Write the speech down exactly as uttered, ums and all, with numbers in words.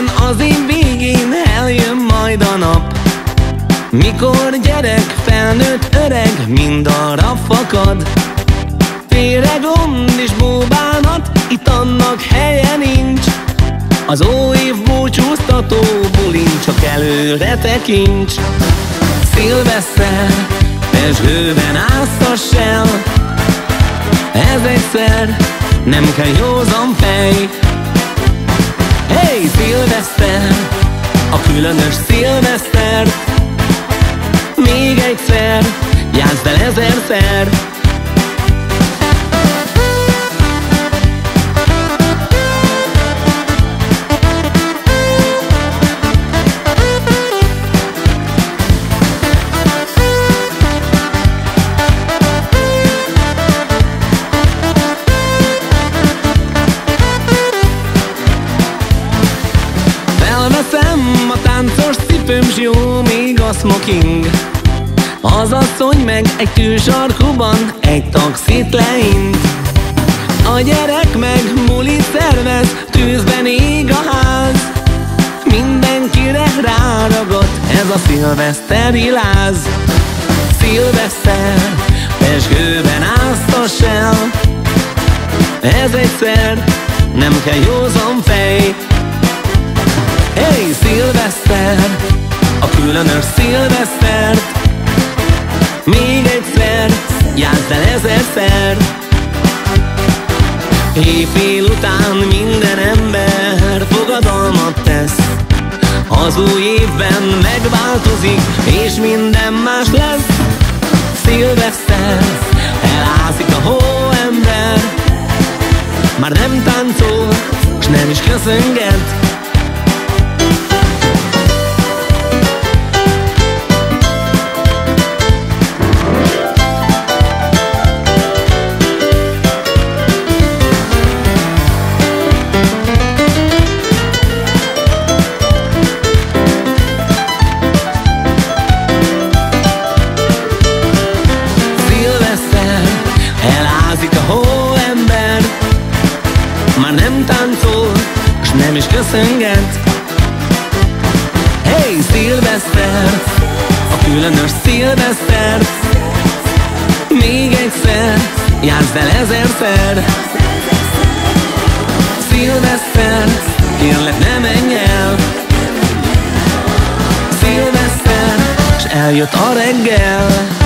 Remélem az év végén eljön majd a nap, mikor gyerek, felnőtt, öreg, mind arra fakad. Félre gond és bóbánat, itt annak helye nincs, az óév búcsúztató bulin csak előre tekints. Szilveszter, pezsgőben áztass el, ez egyszer, nem kell józan fej. Hey, szilveszter, a különös szilveszter, még egyszer, játszd el ezerszer. Felveszem a táncos cipőm, s jó még a smoking, az asszony meg egy tűsarkuban egy taxit leint. A gyerek meg mulit szervez, tűzben ég a ház, mindenkire ráragadt ez a szilveszteri láz. Szilveszter, pezsgőben áztass el, ez egyszer, nem kell józan fej. Hey, szilveszter, a különös szilvesztert, még egyszer, játszd el ezerszer. Éjfél után minden ember fogadalmat tesz, az új évben megváltozik, és minden más lesz. Szilveszter, elázik a hóember, már nem táncol, s nem is köszönget. Nem is köszönget. Hey, szilveszter, a különös szilveszter, még egyszer, játszd el ezerszer. Szilveszter, kérlek ne menj el, szilveszter, s eljött a reggel.